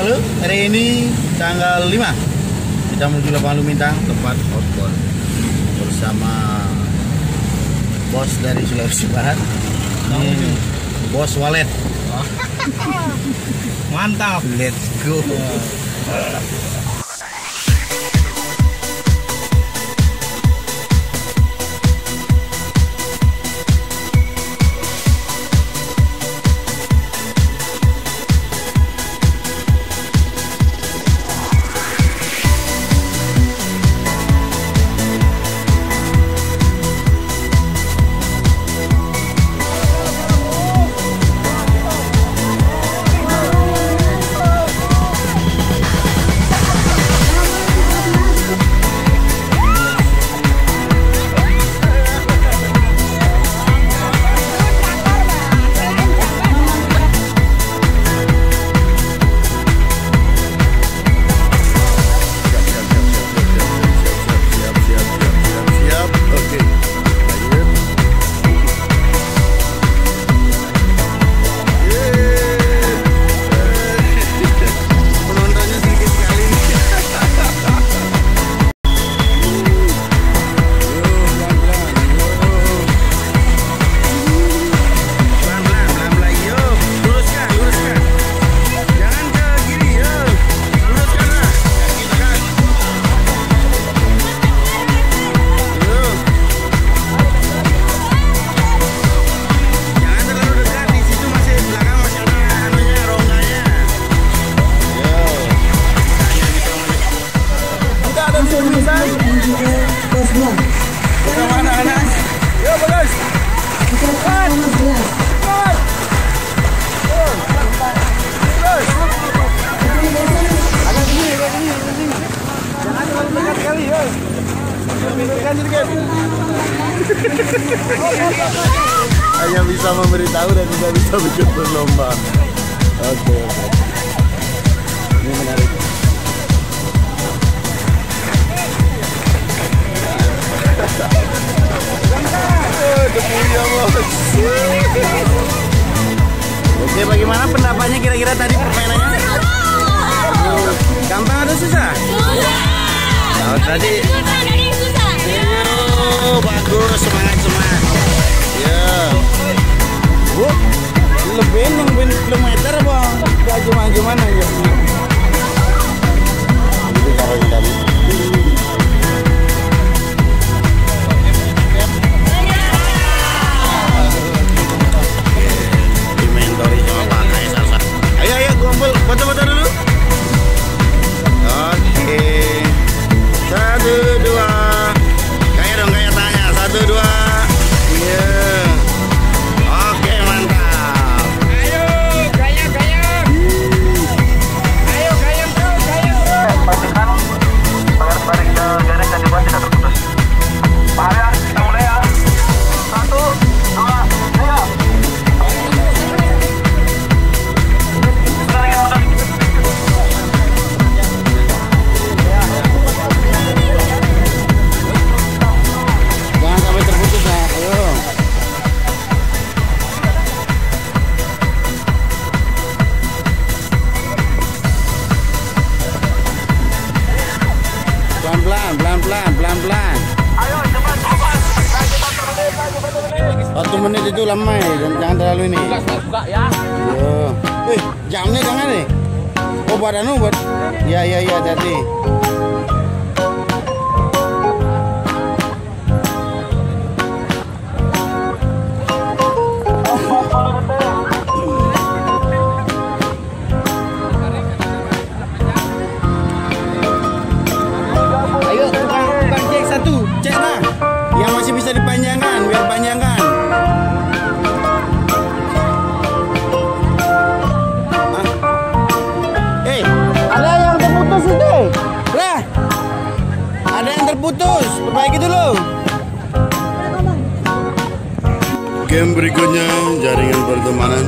Halo, hari ini tanggal 5 kita menuju lapangan Lumintang, tempat outbound bersama bos dari Sulawesi Barat. Ini bos Walet. Mantap, let's go. Hanya bisa memberitahu dan tidak bisa bikin berlomba. Oke. Ini menarik. Oke, bagaimana pendapatnya kira-kira tadi permainannya? Gampang atau susah? Susah. Nah, tadi bagus, semangat. Ya. Wuh, lebih yang 20 kilometer bang. Gimana ya? Jadi kalau tadi. Di mentori sama Pak Kaisar. Ayo gombol, foto-foto dulu. Oke. 1, 2. Pelan-pelan. Ayo cepat. Satu menit itu lama ya, jangan terlalu ini. Buka ya. Jamnya jangan nih. Oh, badan obat. Ya tadi. Putus, perbaiki dulu. Game berikutnya jaringan pertemanan.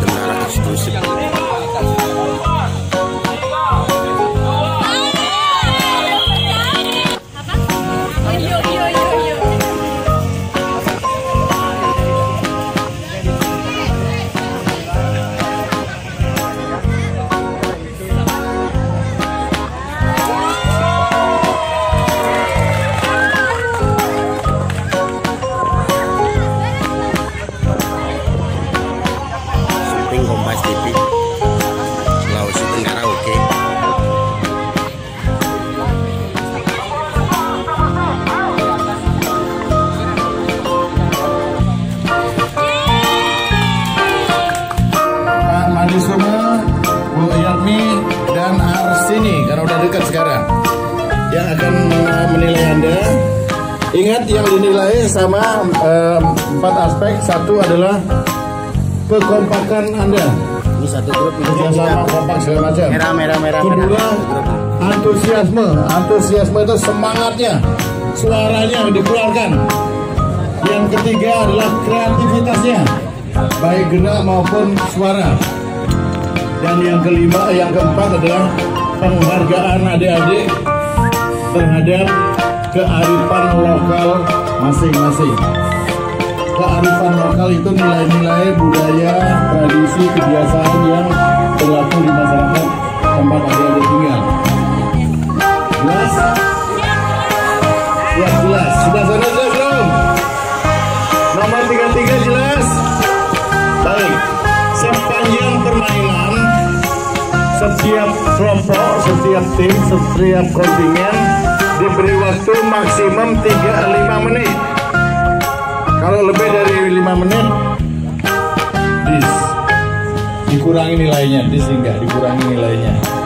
konstitusi dan arah konstitusi. Kompas TV Sulawesi Tenggara, oke. Pak Madisumo, Bu Yatmi, dan Arsini, karena udah dekat sekarang, yang akan menilai Anda. Ingat, yang dinilai sama 4 aspek. Satu adalah kekompakan Anda, ini satu grup, ini sama kompak segala macam. Merah. Kedua, antusiasme itu semangatnya, suaranya yang dikeluarkan. Yang ketiga adalah kreativitasnya, baik gerak maupun suara. Dan yang keempat adalah penghargaan adik-adik terhadap kearifan lokal masing-masing. Kearifan lokal itu nilai-nilai budaya, tradisi, kebiasaan yang berlaku di masyarakat tempat adik-adik tinggal. Jelas? Ya, jelas. Sudah sana jelas belum? Nomor 33 jelas? Baik. Sepanjang permainan, setiap kelompok, setiap tim, setiap kontingen diberi waktu maksimum 3-5 menit. Kalau lebih dari 5 menit dikurangi nilainya, dikurangi nilainya.